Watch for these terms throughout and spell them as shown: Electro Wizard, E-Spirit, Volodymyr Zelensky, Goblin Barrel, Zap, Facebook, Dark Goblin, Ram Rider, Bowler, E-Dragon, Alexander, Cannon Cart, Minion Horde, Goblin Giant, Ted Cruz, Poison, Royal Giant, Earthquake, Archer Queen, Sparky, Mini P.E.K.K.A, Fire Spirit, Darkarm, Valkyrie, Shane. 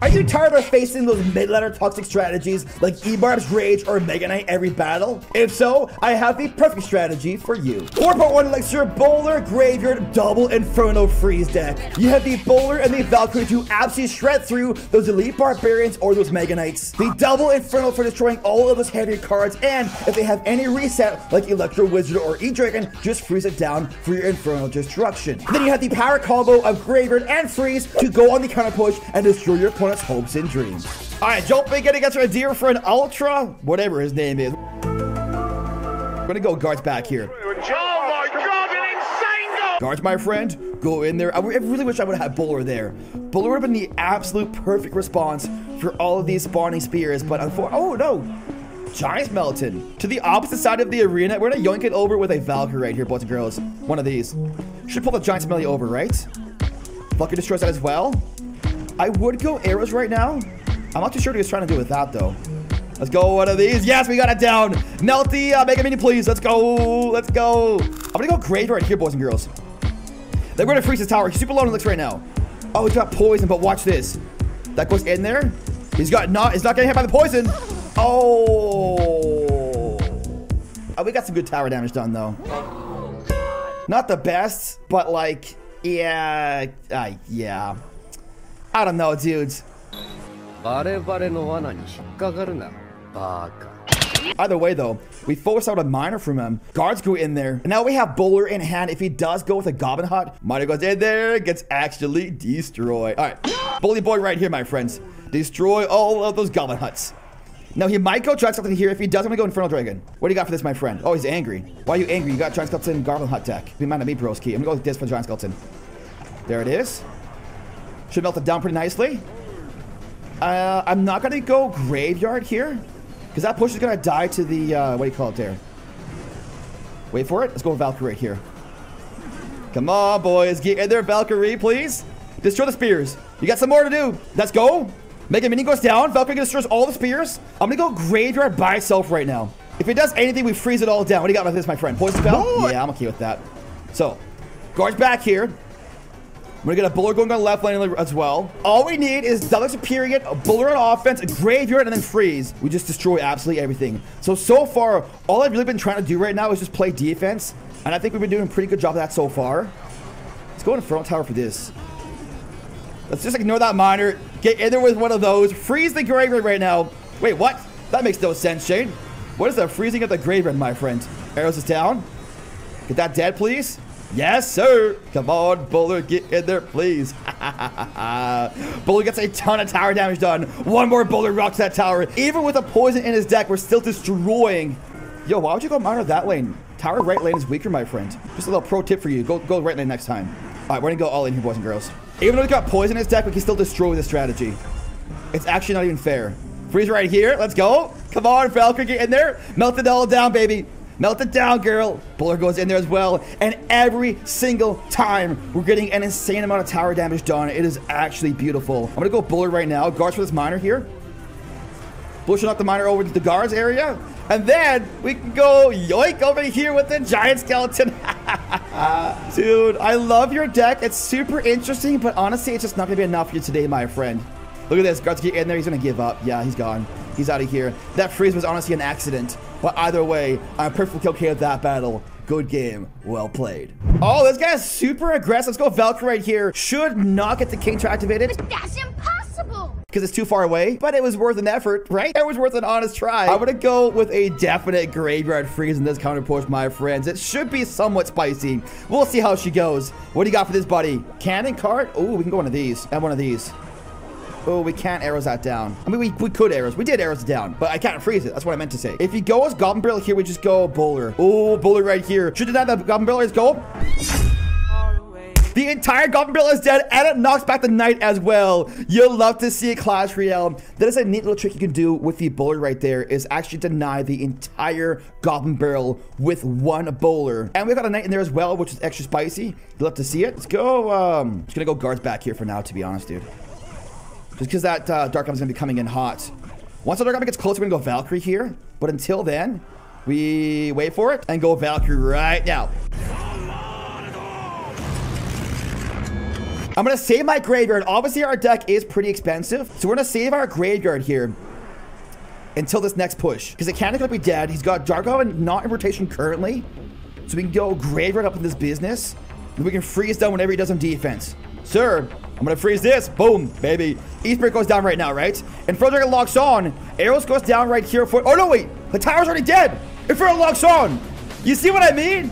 Are you tired of facing those mid-ladder toxic strategies like E-Barb's Rage or Mega Knight every battle? If so, I have the perfect strategy for you. 4.1 Elixir Bowler Graveyard Double Inferno Freeze deck. You have the Bowler and the Valkyrie to absolutely shred through those elite barbarians or those Mega Knights. The Double Inferno for destroying all of those heavier cards, and if they have any reset like Electro Wizard or E-Dragon, just freeze it down for your Inferno destruction. Then you have the power combo of Graveyard and Freeze to go on the counter push and destroy your opponent hopes and dreams. All right, don't be getting against our dear friend Ultra, whatever his name is. We're gonna go guards back here. Oh my God, an insane goal! Guards, my friend, go in there. I really wish I would have Bowler there. Bowler would have been the absolute perfect response for all of these spawning spears, but unfortunately, oh no. Giant Melaton to the opposite side of the arena. We're gonna yoink it over with a Valkyrie right here, boys and girls. One of these. Should pull the Giant Smelly over, right? Valkyrie destroys that as well. I would go arrows right now. I'm not too sure what he was trying to do with that, though. Let's go one of these. Yes, we got it down. Melty, make a mini, please. Let's go. Let's go. I'm going to go graveyard right here, boys and girls. They're going to freeze his tower. He's super low on Elixir right now. Oh, he's got poison, but watch this. That goes in there. He's got not. He's not getting hit by the poison. Oh. Oh, we got some good tower damage done, though. Not the best, but, like, yeah. Yeah. I don't know, dudes. Either way, though, we focus out a miner from him. Guards go in there. And now we have Bowler in hand. If he does go with a Goblin Hut, Miner goes in there, gets actually destroyed. All right, Bully Boy right here, my friends. Destroy all of those Goblin Huts. Now, he might go Giant Skeleton here. If he does, I'm going to go Infernal Dragon. What do you got for this, my friend? Oh, he's angry. Why are you angry? You got Giant Skeleton and Goblin Hut deck. We might not be broski. I'm going to go with this for Giant Skeleton. There it is. Should melt it down pretty nicely. I'm not going to go graveyard here, because that push is going to die to the, what do you call it there? Wait for it. Let's go Valkyrie right here. Come on, boys. Get in there, Valkyrie, please. Destroy the spears. You got some more to do. Let's go. Mega Mini goes down. Valkyrie destroys all the spears. I'm going to go graveyard by itself right now. If it does anything, we freeze it all down. What do you got with this, my friend? Poison spell? Oh, yeah, I'm okay with that. So, guards back here. We're gonna get a Bowler going on the left lane as well. All we need is double superior, a Bowler on offense, a graveyard, and then freeze. We just destroy absolutely everything. So far, all I've really been trying to do right now is just play defense, and I think we've been doing a pretty good job of that so far. Let's go Inferno Tower for this. Let's just ignore that miner. Get in there with one of those. Freeze the graveyard right now. Wait, what? That makes no sense, Shane. What is the freezing of the graveyard, my friend? Arrows is down. Get that dead, please. Yes, sir. Come on, Bowler. Get in there, please. Bowler gets a ton of tower damage done. One more Bowler rocks that tower. Even with a poison in his deck, we're still destroying. Yo, why would you go miner that lane? Tower right lane is weaker, my friend. Just a little pro tip for you. Go right lane next time. All right, we're going to go all in here, boys and girls. Even though we got poison in his deck, we can still destroy this strategy. It's actually not even fair. Freeze right here. Let's go. Come on, Valkyrie. Get in there. Melt it all down, baby. Melt it down, girl. Bowler goes in there as well. And every single time, we're getting an insane amount of tower damage done. It is actually beautiful. I'm going to go Bowler right now. Guards for this miner here. Bowler should knock the miner over to the guards area. And then we can go yoink over here with the Giant Skeleton. Dude, I love your deck. It's super interesting, but honestly, it's just not going to be enough for you today, my friend. Look at this. Guards get in there. He's going to give up. Yeah, he's gone. He's out of here. That freeze was honestly an accident. But either way, I'm perfectly okay with that battle. Good game. Well played. Oh, this guy's super aggressive. Let's go Valkyrie right here. Should not get the King Trap activated. But that's impossible. Because it's too far away. But it was worth an effort, right? It was worth an honest try. I'm going to go with a definite graveyard freeze in this counter push, my friends. It should be somewhat spicy. We'll see how she goes. What do you got for this, buddy? Cannon cart? Oh, we can go one of these. And one of these. Oh, we can't arrows that down. I mean, we could arrows. We did arrows down, but I can't freeze it. That's what I meant to say. If he goes Goblin Barrel here, we just go Bowler. Oh, Bowler right here. Should deny the Goblin Barrel. Let's go. The entire Goblin Barrel is dead, and it knocks back the Knight as well. You'll love to see a Clash Royale. That is a neat little trick you can do with the Bowler right there, is actually deny the entire Goblin Barrel with one Bowler. And we've got a Knight in there as well, which is extra spicy. You'll love to see it. Let's go. Just going to go guards back here for now, to be honest, dude. Just because that Darkarm is going to be coming in hot. Once the Darkarm gets closer, we're going to go Valkyrie here. But until then, we wait for it and go Valkyrie right now. I'm gonna save my graveyard. Obviously, our deck is pretty expensive, so we're gonna save our graveyard here until this next push, because the Cannon Cart be dead. He's got Darkarm not in rotation currently, so we can go graveyard up in this business, and we can freeze down whenever he does some defense. Sir, I'm gonna freeze this. Boom, baby. Eastbreak goes down right now, right? Infernal Dragon locks on. Arrows goes down right here for... Oh, no, wait. The tower's already dead. Infernal locks on. You see what I mean?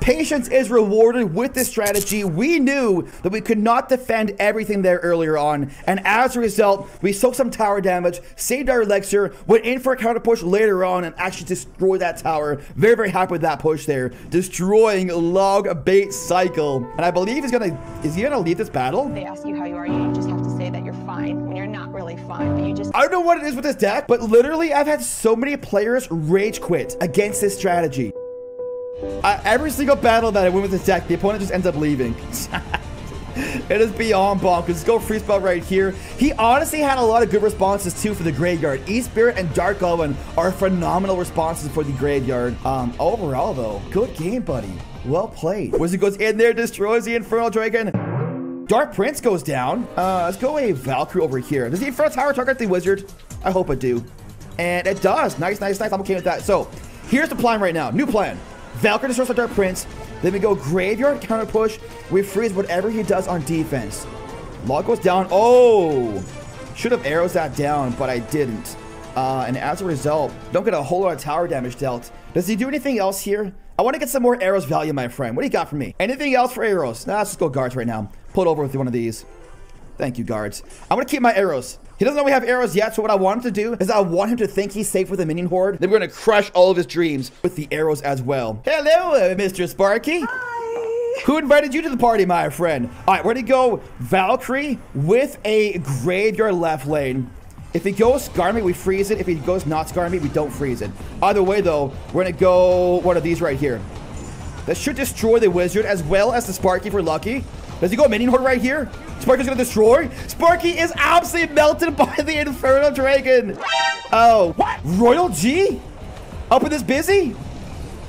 Patience is rewarded with this strategy. We knew that we could not defend everything there earlier on, and as a result, we soaked some tower damage, saved our elixir, went in for a counter push later on, and actually destroyed that tower. Very, very happy with that push there, destroying Log Bait Cycle. And I believe is he gonna leave this battle? They ask you how you are, you just have to say that you're fine when you're not really fine, but you just... I don't know what it is with this deck, but literally, I've had so many players rage quit against this strategy. Every single battle that I win with this deck, the opponent just ends up leaving. It is beyond bonkers. Let's go free spell right here. He honestly had a lot of good responses too for the graveyard. E-Spirit and Dark Goblin are phenomenal responses for the graveyard. Overall though, good game, buddy. Well played. Wizard goes in there, destroys the Infernal Dragon. Dark Prince goes down. Let's go a Valkyrie over here. Does the Inferno Tower target the Wizard? I hope it do. And it does. Nice, nice, nice. I'm okay with that. So here's the plan right now. New plan. Valkyrie destroys the Dark Prince, then we go graveyard, counter push, we freeze whatever he does on defense. Log goes down. Oh! Should have arrows that down, but I didn't. And as a result, don't get a whole lot of tower damage dealt. Does he do anything else here? I want to get some more arrows value, my friend. What do you got for me? Anything else for arrows? Nah, let's just go guards right now. Pull it over with one of these. Thank you, guards. I'm going to keep my arrows. He doesn't know we have arrows yet, so what I want him to do is I want him to think he's safe with the Minion Horde. Then we're going to crush all of his dreams with the arrows as well. Hello, Mr. Sparky. Hi. Who invited you to the party, my friend? All right, we're going to go Valkyrie with a graveyard left lane. If he goes Skarmy, we freeze it. If he goes not Skarmy, we don't freeze it. Either way, though, we're going to go one of these right here. That should destroy the Wizard as well as the Sparky if we're lucky. Does he go Minion Horde right here? Sparky's gonna destroy. Sparky is absolutely melted by the Inferno Dragon. Oh, what? Royal G? Up in this busy?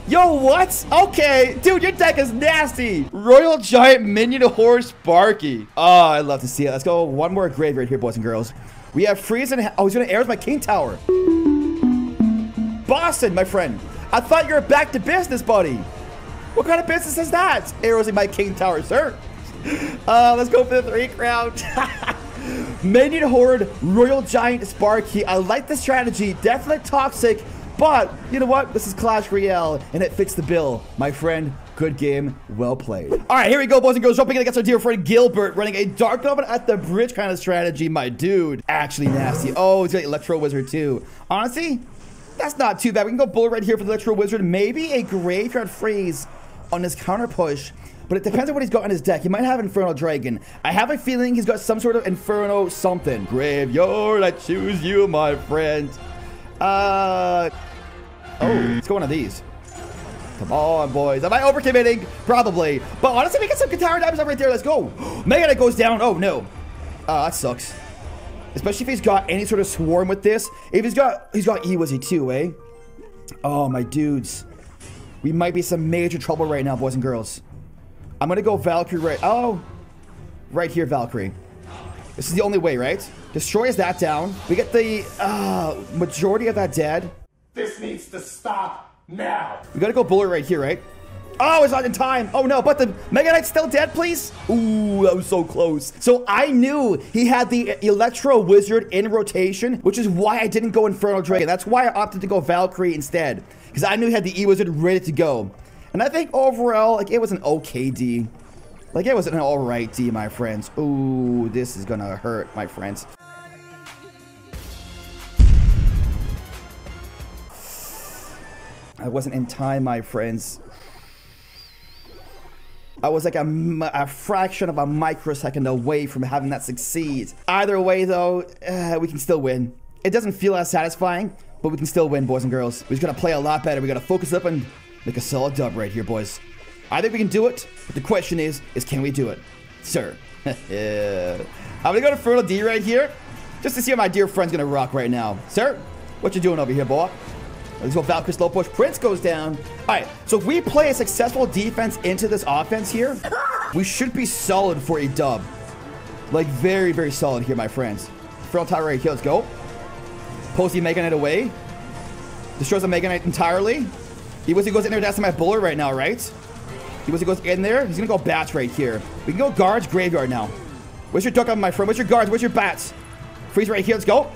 Yo, what? Okay, dude, your deck is nasty. Royal Giant, Minion Horde, Sparky. Oh, I'd love to see it. Let's go one more graveyard here, boys and girls. We have Freeze and... Oh, he's gonna air my King Tower. Boston, my friend. I thought you were back to business, buddy. What kind of business is that? Arrows in my King Tower, sir. Let's go for the 3 crown. Minion Horde, Royal Giant, Sparky. I like the strategy. Definitely toxic, but you know what? This is Clash Royale, and it fits the bill, my friend. Good game. Well played. All right, here we go, boys and girls. Jumping in against our dear friend Gilbert, running a Dark Goblin at the bridge kind of strategy, my dude. Actually nasty. Oh, he's got Electro Wizard too. Honestly, that's not too bad. We can go Bowler right here for the Electro Wizard. Maybe a Graveyard Freeze on his counter push. But it depends on what he's got on his deck. He might have Infernal Dragon. I have a feeling he's got some sort of Inferno something. Graveyard, I choose you, my friend. Oh, let's go one of these. Come on, boys. Am I overcommitting? Probably. But honestly, we got some tower damage right there. Let's go. Mega Knight goes down. Oh, no. That sucks. Especially if he's got any sort of swarm with this. If he's got E-Wizard too, eh? Oh, my dudes. We might be in some major trouble right now, boys and girls. I'm gonna go Valkyrie right... Oh! Right here, Valkyrie. This is the only way, right? Destroys that down. We get the majority of that dead. This needs to stop now. We gotta go Bullet right here, right? Oh, it's not in time. Oh no, but the Mega Knight's still dead, please. Ooh, that was so close. So I knew he had the Electro Wizard in rotation, which is why I didn't go Infernal Dragon. That's why I opted to go Valkyrie instead, because I knew he had the E-Wizard ready to go. And I think overall, like, it was an okay D. Like, it was an alright D, my friends. Ooh, this is gonna hurt, my friends. I wasn't in time, my friends. I was like a fraction of a microsecond away from having that succeed. Either way, though, we can still win. It doesn't feel as satisfying, but we can still win, boys and girls. We're just gonna play a lot better. We gotta focus up and... make a solid dub right here, boys. I think we can do it, but the question is can we do it? Sir. Yeah. I'm gonna go to Fertile D right here, just to see how my dear friend's gonna rock right now. Sir, what you doing over here, boy? Let's go Valkyrie slow push. Prince goes down. All right, so if we play a successful defense into this offense here... We should be solid for a dub. Like, very, very solid here, my friends. Infernal Tower right here. Let's go. Post the Mega Knight away. Destroys the Mega Knight entirely. He goes in there to my Bowler right now, right? He goes in there. He's going to go Bats right here. We can go Guards, Graveyard now. Where's your Darkarm, my friend? Where's your Guards? Where's your Bats? Freeze right here. Let's go.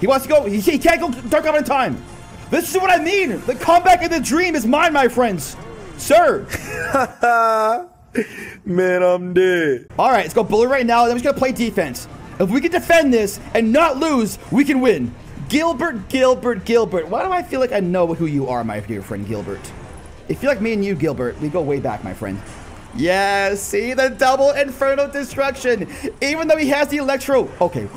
He wants to go. He can't go Darkarm in time. This is what I mean. The comeback in the dream is mine, my friends. Sir. Man, I'm dead. All right, let's go Bowler right now. I'm just going to play defense. If we can defend this and not lose, we can win. Gilbert, Gilbert, Gilbert. Why do I feel like I know who you are, my dear friend Gilbert? If you're like me and you, Gilbert, we go way back, my friend. Yeah, see the double Inferno Destruction. Even though he has the Electro. Okay.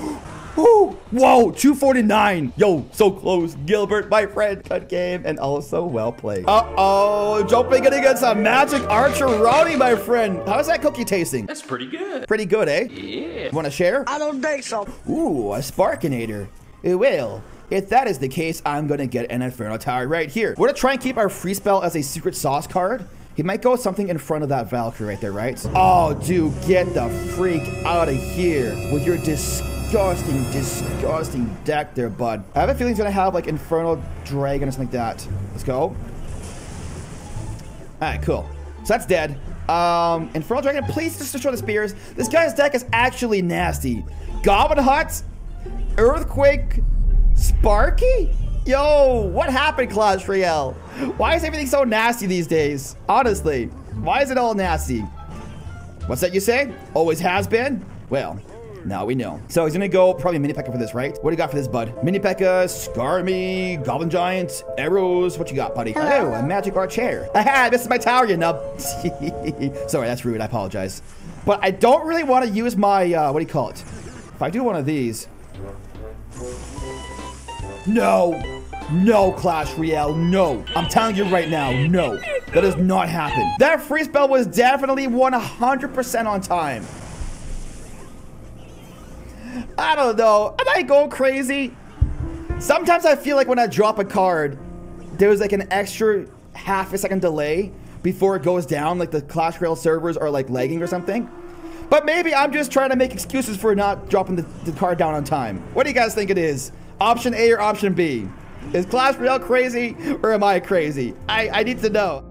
Woo! Whoa, 249. Yo, so close. Gilbert, my friend. Good game and also well played. Uh-oh, jumping in against a Magic Archer Rowdy, my friend. How's that cookie tasting? That's pretty good. Pretty good, eh? Yeah. Want to share? I don't think so. Ooh, a Sparkinator. Well, if that is the case, I'm going to get an Inferno Tower right here. We're going to try and keep our free spell as a secret sauce card. He might go something in front of that Valkyrie right there, right? Oh, dude, get the freak out of here with your disgusting deck there, bud. I have a feeling he's gonna have like Infernal Dragon or something like that. Let's go. Alright, cool. So that's dead. Infernal Dragon, please just destroy the spears. This guy's deck is actually nasty. Goblin Hut, Earthquake, Sparky? Yo, what happened, Clash Royale? Why is everything so nasty these days? Honestly, why is it all nasty? What's that you say? Always has been? Well, now we know. So he's gonna go probably Mini P.E.K.K.A for this, right? What do you got for this, bud? Mini P.E.K.K.A, Skarmy, Goblin Giant, Arrows. What you got, buddy? Hello. Oh, a Magic Archer. Aha, this is my tower, you nub. Sorry, that's rude. I apologize. But I don't really want to use my, what do you call it? If I do one of these. No. No, Clash Royale, no. I'm telling you right now, no. That does not happen. That free spell was definitely 100% on time. I don't know. Am I going crazy? Sometimes I feel like when I drop a card, there's like an extra half a second delay before it goes down. Like the Clash Royale servers are like lagging or something. But maybe I'm just trying to make excuses for not dropping the card down on time. What do you guys think it is? Option A or option B? Is Clash Royale crazy or am I crazy? I need to know.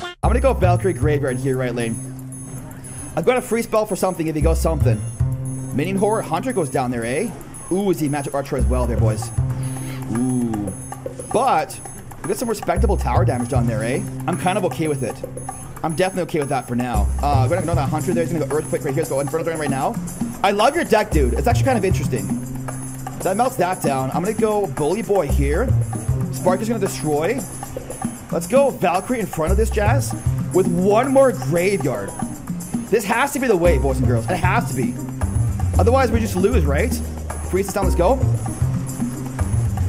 I'm going to go Valkyrie Graveyard here, right lane. I've got a free spell for something if he goes something. Minion Horde, Hunter goes down there, eh? Ooh, is he Magic Archer as well there, boys? Ooh. But we got some respectable tower damage down there, eh? I'm kind of okay with it. I'm definitely okay with that for now. We're gonna go that Hunter there. He's gonna go Earthquake right here. Let's go Inferno Dragon right now. I love your deck, dude. It's actually kind of interesting. That melts that down. I'm gonna go Bully Boy here. Spark is gonna destroy. Let's go Valkyrie in front of this jazz with one more Graveyard. This has to be the way, boys and girls. It has to be. Otherwise, we just lose, right? Freeze this down. Let's go.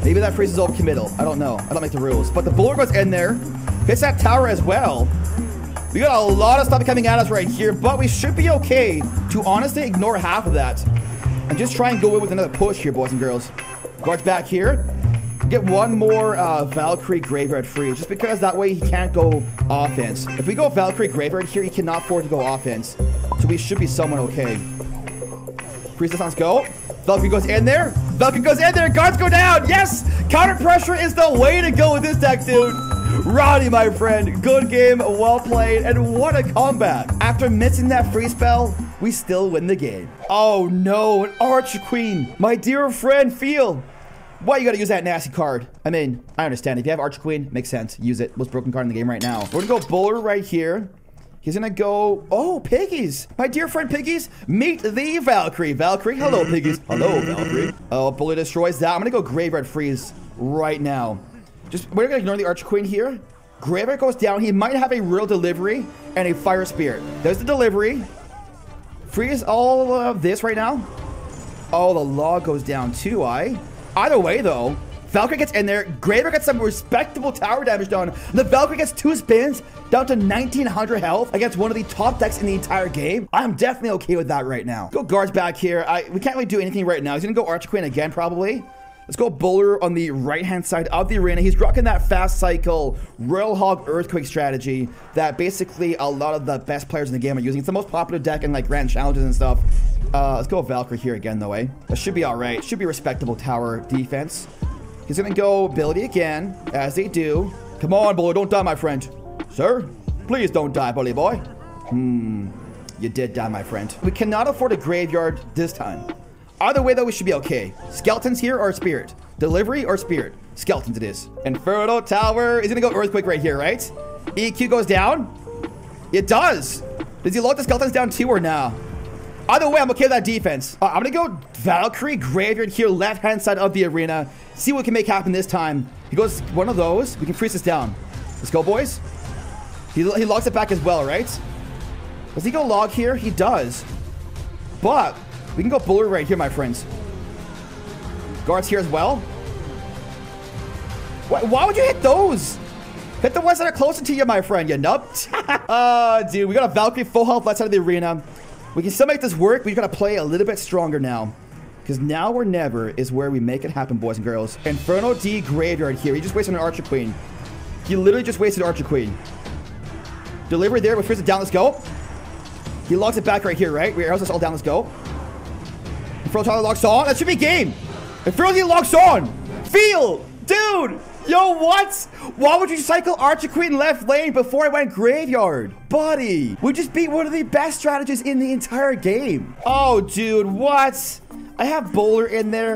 Maybe that freeze is all committal. I don't know. I don't make the rules. But the Bowler goes in there. Hits that tower as well. We got a lot of stuff coming at us right here. But we should be okay to honestly ignore half of that. And just try and go in with another push here, boys and girls. Guards back here. Get one more Valkyrie Graveyard free, just because that way he can't go offense. If we go Valkyrie Graveyard here, he cannot afford to go offense. So we should be somewhat okay. Freeze this, let's go. Valkyrie goes in there. Valkyrie goes in there. Guards go down. Yes! Counter pressure is the way to go with this deck, dude. Roddy, my friend. Good game. Well played. And what a comeback. After missing that free spell, we still win the game. Oh, no. An Archer Queen. My dear friend, Feel. Why you gotta use that nasty card? I mean, I understand. If you have Archer Queen, makes sense. Use it. Most broken card in the game right now. We're gonna go Bowler right here. He's gonna go... Oh, Piggies! My dear friend Piggies, meet the Valkyrie. Valkyrie, hello, Piggies. Hello, Valkyrie. Oh, Bowler destroys that. I'm gonna go Graveyard Freeze right now. Just, we're gonna ignore the Archer Queen here. Graveyard goes down. He might have a real delivery and a Fire Spirit. There's the delivery. Freeze all of this right now. Oh, the log goes down too, Either way, though, Valkyrie gets in there. Graveyard gets some respectable tower damage done. The Valkyrie gets two spins down to 1,900 health against one of the top decks in the entire game. I'm definitely okay with that right now. Go Guards back here. We can't really do anything right now. He's going to go Archer Queen again, probably. Let's go Bowler on the right-hand side of the arena. He's rocking that fast cycle Royal Hog Earthquake strategy that basically a lot of the best players in the game are using. It's the most popular deck in like grand challenges and stuff. Let's go Valkyrie here again though, eh? That should be all right. Should be respectable tower defense. He's gonna go ability again, as they do. Come on, Bowler, don't die, my friend. Sir, please don't die, bully boy. You did die, my friend. We cannot afford a graveyard this time. Either way, though, we should be okay. Skeletons here or Spirit? Delivery or Spirit? Skeletons it is. Inferno Tower. He's gonna go Earthquake right here, right? EQ goes down. It does. Does he lock the Skeletons down too or nah? Either way, I'm okay with that defense. I'm gonna go Valkyrie Graveyard here, left-hand side of the arena. See what we can make happen this time. He goes one of those. We can freeze this down. Let's go, boys. He locks it back as well, right? Does he go log here? He does. But we can go Bowler right here, my friends. Guards here as well. Why would you hit those? Hit the ones that are closer to you, my friend, you nub. Dude, we got a Valkyrie full health left side of the arena. We can still make this work. We've got to play a little bit stronger now. Because now or never is where we make it happen, boys and girls. Inferno D Graveyard here. He just wasted an Archer Queen. He literally just wasted Archer Queen. Delivery there. We freeze it down. Let's go. He locks it back right here, right? We arrows this all down. Let's go. Inferno Tower locks on. That should be game. Inferno D locks on. Feel. Dude. Yo, what? Why would you cycle Archer Queen left lane before I went Graveyard? Buddy. We just beat one of the best strategies in the entire game. Oh, dude. What? I have Bowler in there.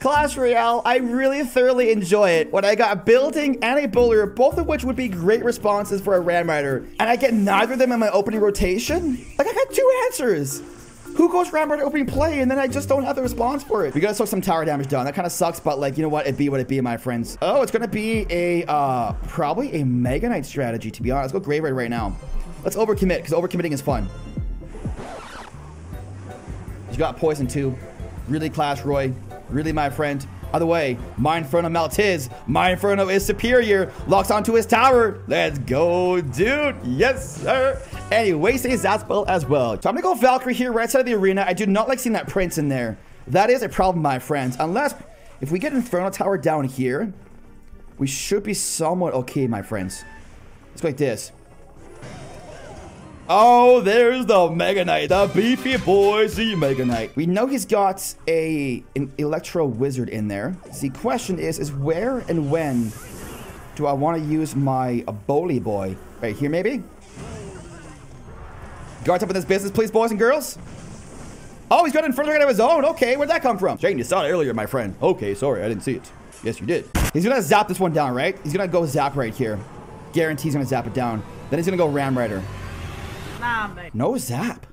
Clash Royale, I really thoroughly enjoy it. When I got building and a Bowler, both of which would be great responses for a Ram Rider, and I get neither of them in my opening rotation? Like, I got two answers. Who goes Ram Rider opening play, and then I just don't have the response for it? We gotta soak some tower damage down. That kind of sucks, but like, you know what? It be what it be, my friends. Oh, it's gonna be a, probably a Mega Knight strategy, to be honest. Let's go Graveyard right now. Let's overcommit, because overcommitting is fun. You got Poison too. Really, Clash Roy. Really, my friend. Either way, my Inferno melts his. My Inferno is superior. Locks onto his tower. Let's go, dude. Yes, sir. And he wastes his Zap spell as well. So I'm going to go Valkyrie here, right side of the arena. I do not like seeing that Prince in there. That is a problem, my friends. Unless, if we get Inferno Tower down here, we should be somewhat okay, my friends. Let's go like this. Oh, there's the Mega Knight, the beefy boy, the Mega Knight. We know he's got an Electro Wizard in there. The question is where and when do I want to use my bully boy? Right here, maybe? Guards up in this business, please, boys and girls. Oh, he's got an Infernal Dragon of his own. Okay, where'd that come from? Jayden, you saw it earlier, my friend. Okay, sorry, I didn't see it. Yes, you did. He's going to Zap this one down, right? He's going to go Zap right here. Guarantees he's going to Zap it down. Then he's going to go Ram Rider. No Zap.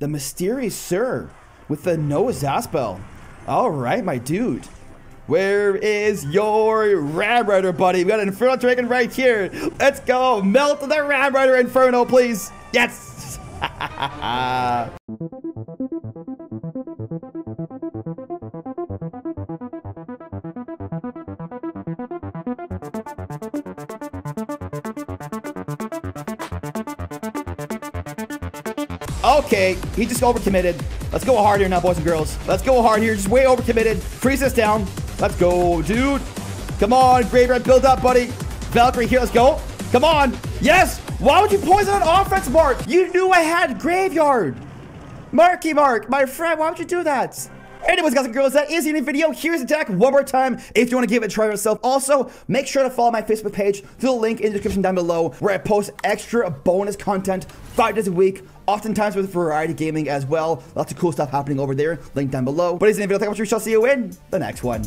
The mysterious sir with the no Zap spell. All right, my dude. Where is your Ram Rider, buddy? We got an Inferno Dragon right here. Let's go. Melt the Ram Rider Inferno, please. Yes. Okay, he just overcommitted. Let's go hard here now, boys and girls. Let's go hard here. Just way overcommitted. Freeze this down. Let's go, dude. Come on, Graveyard, build up, buddy. Valkyrie here, let's go. Come on. Yes. Why would you poison an offense, Mark? You knew I had Graveyard. Marky Mark, my friend, why would you do that? Anyways, guys and girls, that is the end of the video. Here's the deck one more time if you want to give it a try yourself. Also, make sure to follow my Facebook page through the link in the description down below, where I post extra bonus content 5 days a week, oftentimes with variety gaming as well. Lots of cool stuff happening over there. Link down below. But it's the end of the video. Thank you so much. We shall see you in the next one.